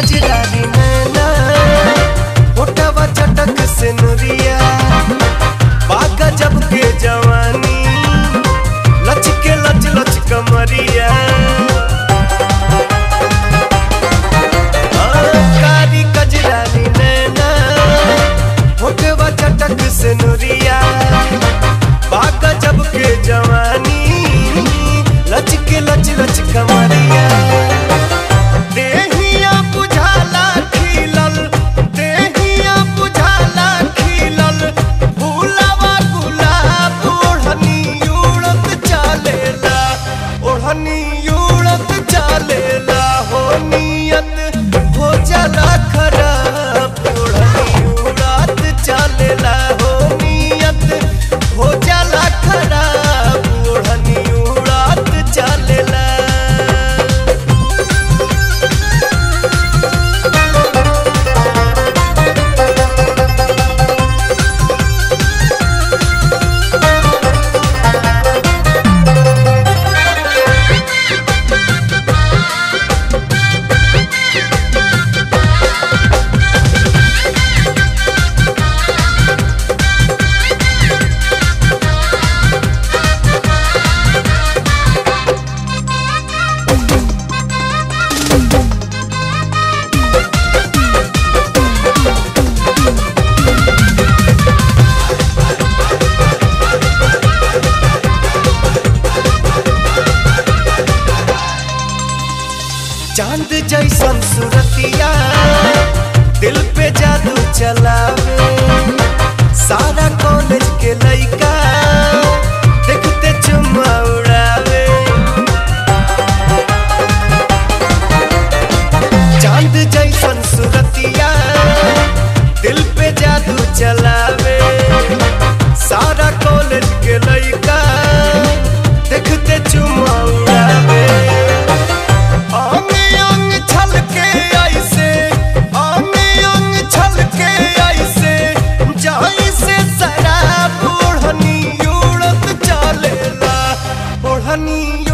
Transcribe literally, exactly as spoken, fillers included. कजरारी नैना ओटवा चटक से नुरिया बाग जब के जवानी लचके लच लच कमरिया कारी कजरारी नैना ओटवा चटक से नुरिया बाग जब के जवानी लचके लच लच कमरिया चांद जैसन सूरतिया दिल पे जादू चलावे सारा कॉलेज के लइका देखते चुम्मा उड़ावे चांद जैसन सूरतिया दिल पे जादू चलावे सारा कॉलेज के लइका देखते चुम्मा उड़ावे I need you।